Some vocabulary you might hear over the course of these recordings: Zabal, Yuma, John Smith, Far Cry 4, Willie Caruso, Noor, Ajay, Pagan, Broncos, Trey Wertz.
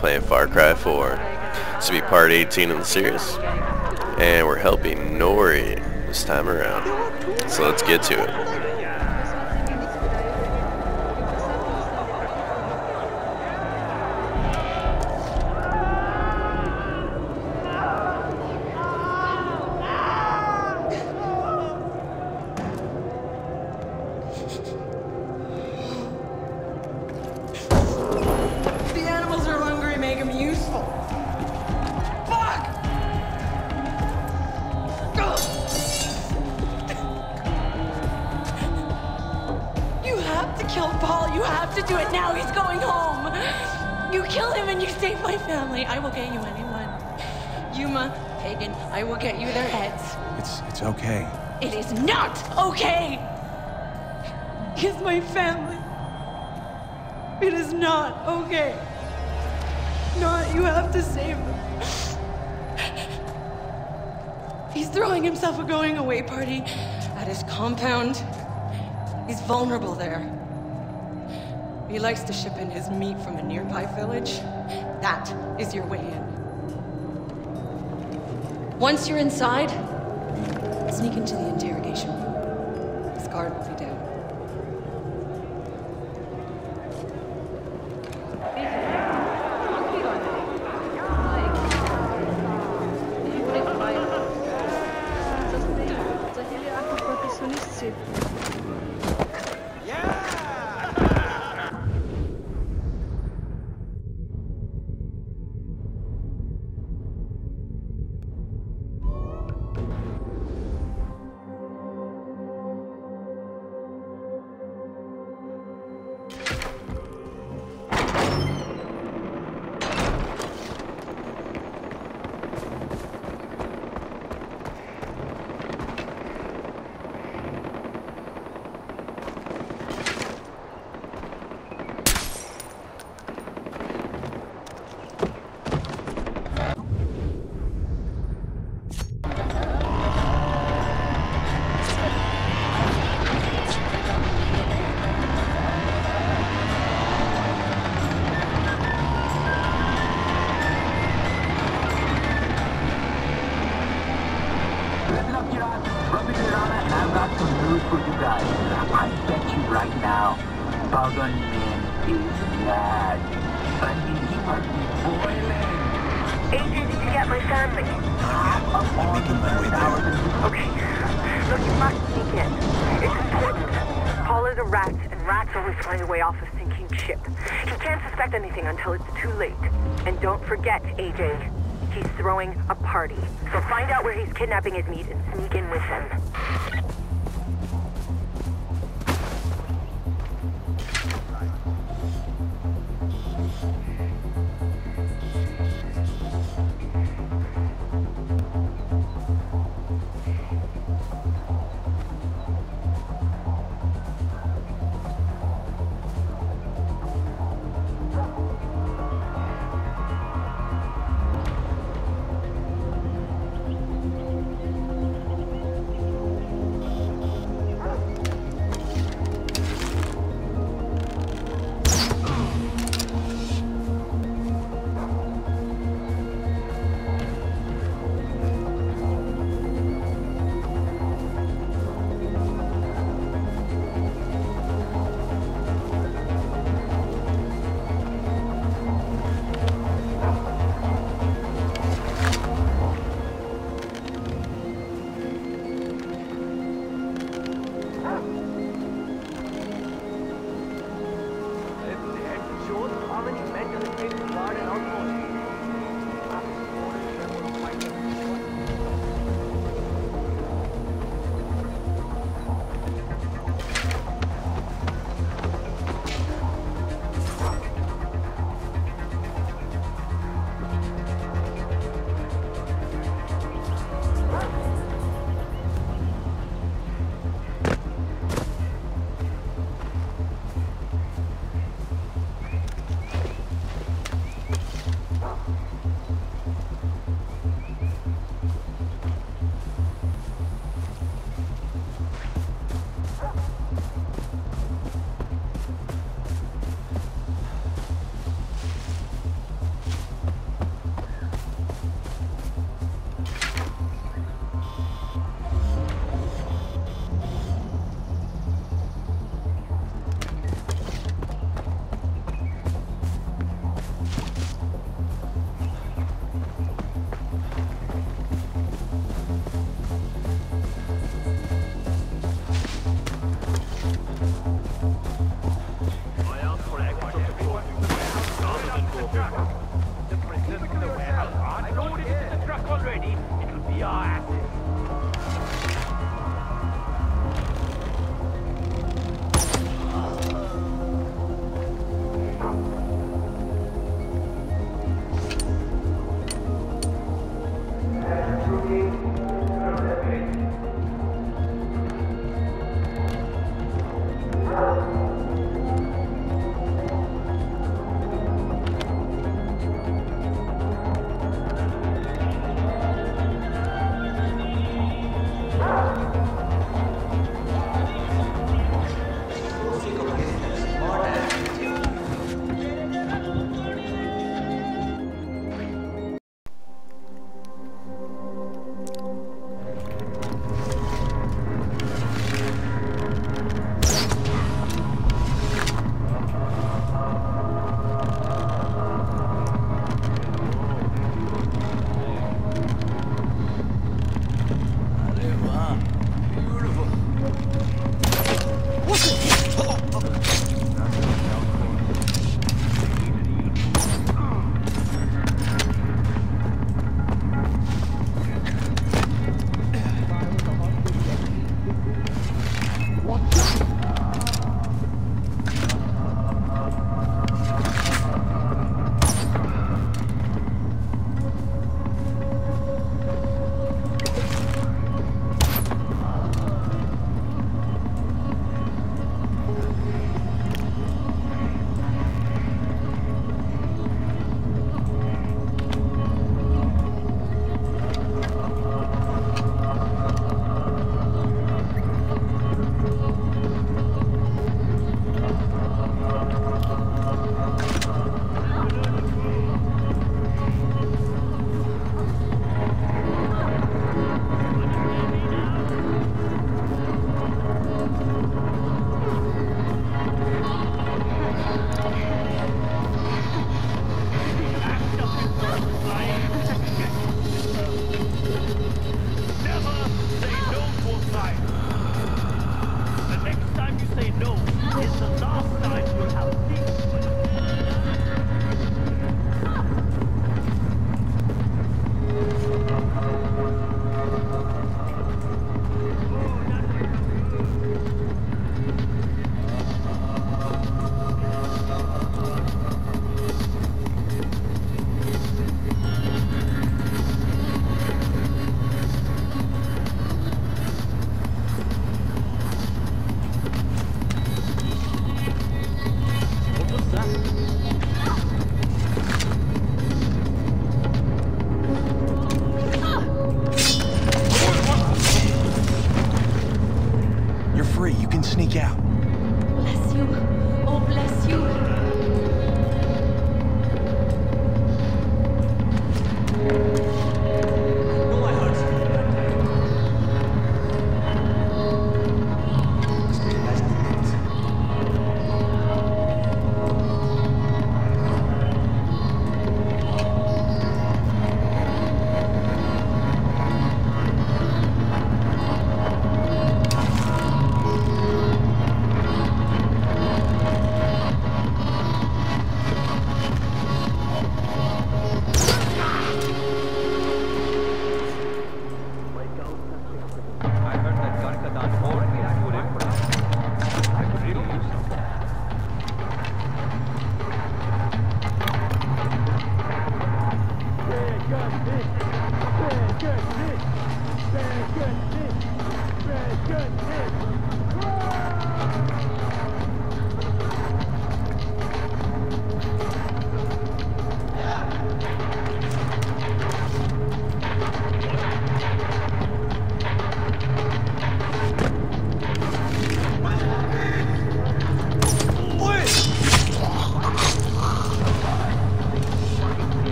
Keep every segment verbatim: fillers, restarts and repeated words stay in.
playing Far Cry four. This will be part eighteen of the series, and we're helping Nori this time around. So let's get to it. Yuma, Pagan, I will get you their heads. It's it's okay. It is not okay! It's my family. It is not okay. Not, you have to save them. He's throwing himself a going away party at his compound. He's vulnerable there. He likes to ship in his meat from a nearby village. That is your way in. Once you're inside, sneak into the interrogation room. His guard will be down. Pagan is mad, but he must be boiling. Agent, you got my family. I'm making my way there. Okay, look, you must sneak in. It's important. Paul is a rat, and rats always find a way off a sinking ship. He can't suspect anything until it's too late. And don't forget, Ajay, he's throwing a party. So find out where he's kidnapping his meat and sneak in with him. The prisoners in the warehouse aren't loaded into the truck already. It will be our asset.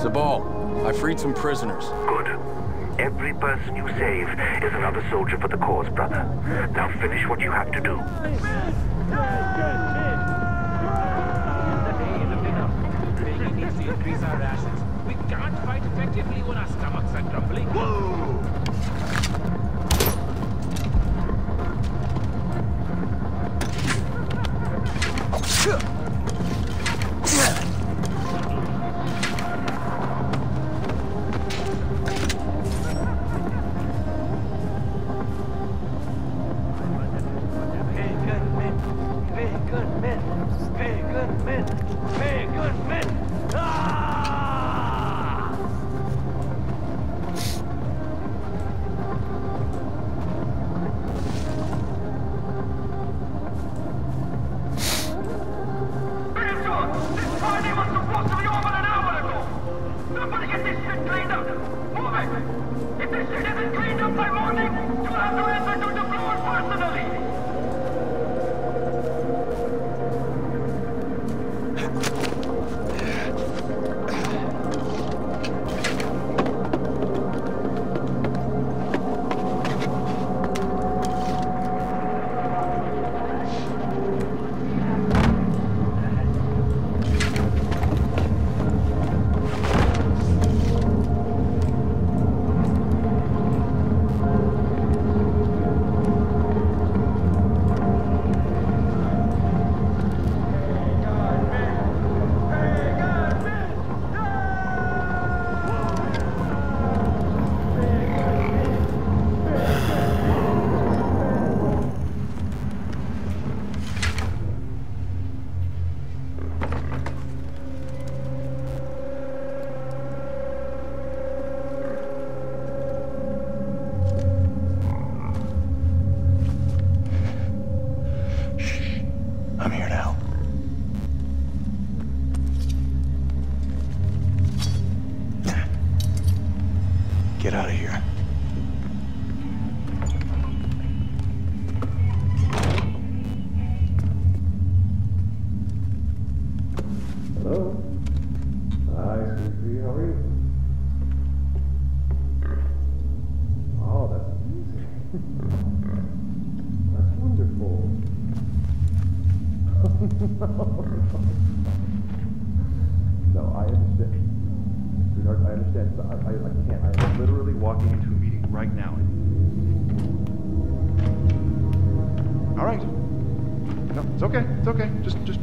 Zabal, I freed some prisoners. Good. Every person you save is another soldier for the cause, brother. Now finish what you have to do. We need to increase our rations. We can't fight effectively when our stomachs are grumbling. Whoa!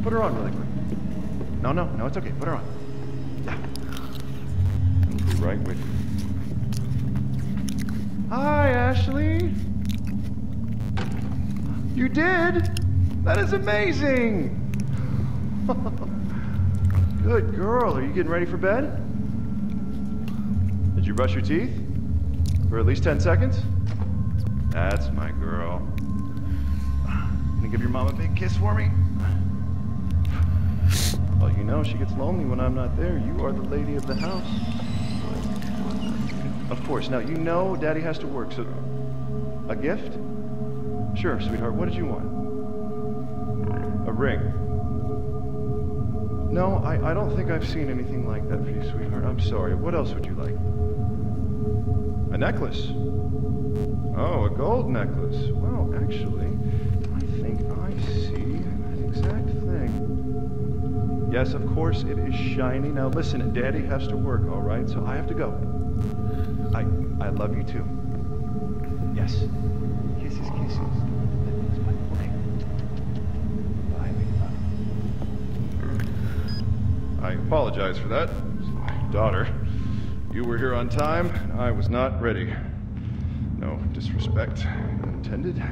Put her on really quick. No, no, no, it's okay. Put her on. Yeah. I'll be right with you. Hi, Ashley. You did? That is amazing. Good girl. Are you getting ready for bed? Did you brush your teeth? For at least ten seconds? That's my girl. Gonna give your mom a big kiss for me? Well, you know, she gets lonely when I'm not there. You are the lady of the house. Of course. Now, you know Daddy has to work, so... A gift? Sure, sweetheart. What did you want? A ring. No, I, I don't think I've seen anything like that for you, sweetheart. I'm sorry. What else would you like? A necklace. Oh, a gold necklace. Well, actually, I think I see that exact thing. Yes, of course, it is shiny. Now listen, Daddy has to work, all right? So I have to go. I I love you too. Yes. Kisses, kisses. Bye, baby. I apologize for that. Daughter, you were here on time, and I was not ready. No disrespect intended.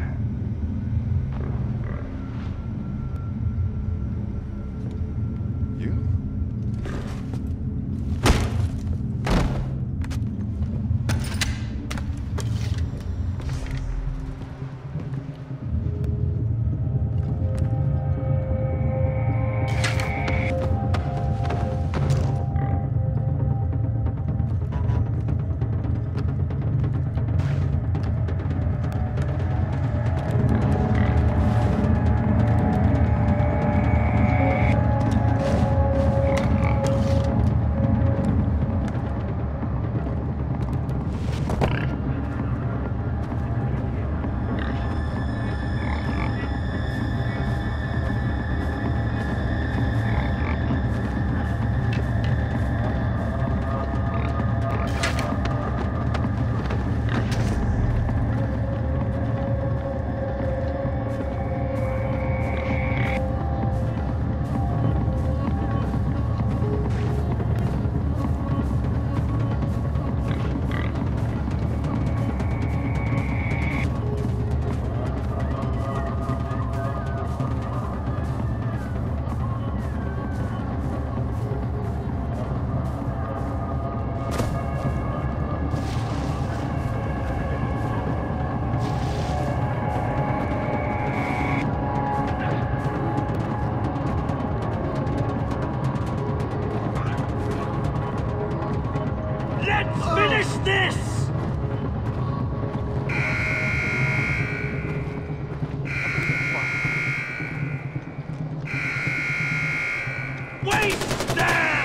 Let's finish this! Wait! Damn!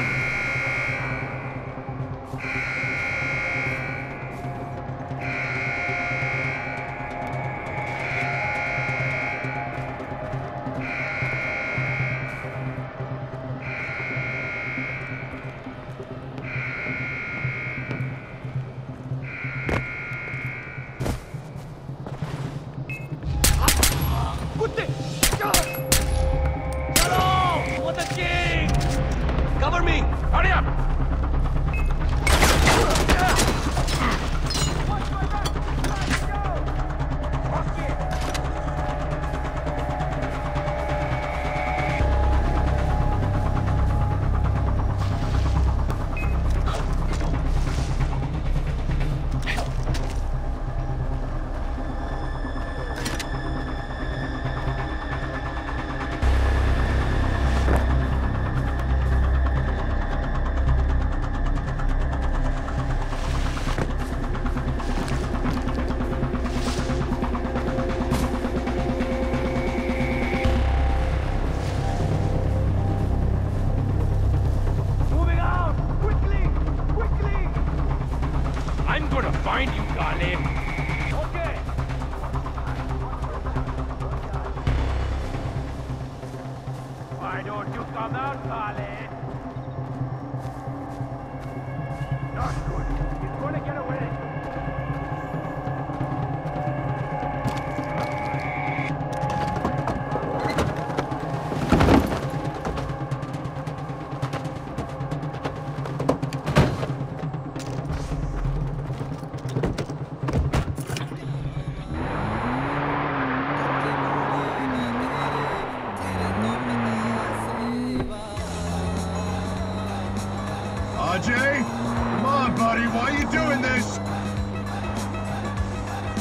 Ajay? Come on, buddy, why are you doing this?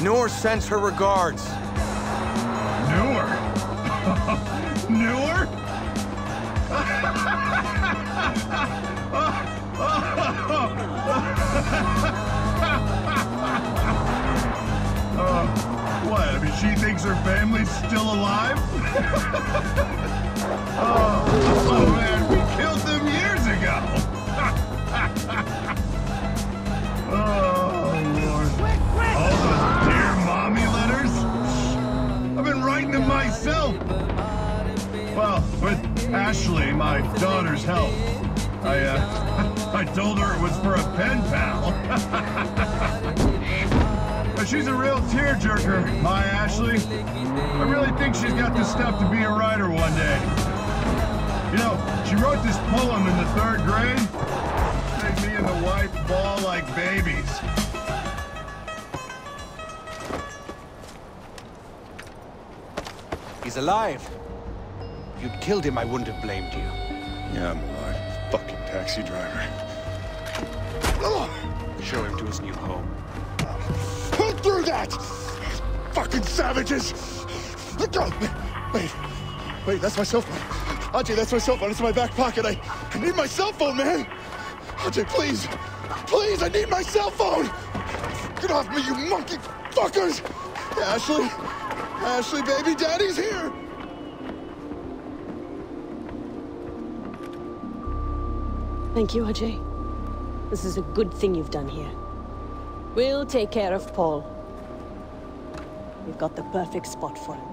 Noor sends her regards. Noor? Noor? uh, what, I mean, she thinks her family's still alive? oh, oh, man, we killed them years ago. Oh, Lord. Quick, quick. All those dear mommy letters? I've been writing them myself. Well, with Ashley, my daughter's help. I, uh, I told her it was for a pen pal. But she's a real tearjerker, my Ashley. I really think she's got the stuff to be a writer one day. You know, she wrote this poem in the third grade. Me and the wife ball like babies. He's alive. If you'd killed him, I wouldn't have blamed you. Yeah, I'm alive. Fucking taxi driver. Show him to his new home. Don't do that! Fucking savages! Look out! Wait, wait, that's my cell phone. Ajay, that's my cell phone. It's in my back pocket. I, I need my cell phone, man! Ajay, please! Please, I need my cell phone! Get off me, you monkey fuckers! Ashley! Ashley, baby, daddy's here! Thank you, Ajay. This is a good thing you've done here. We'll take care of Paul. We've got the perfect spot for him.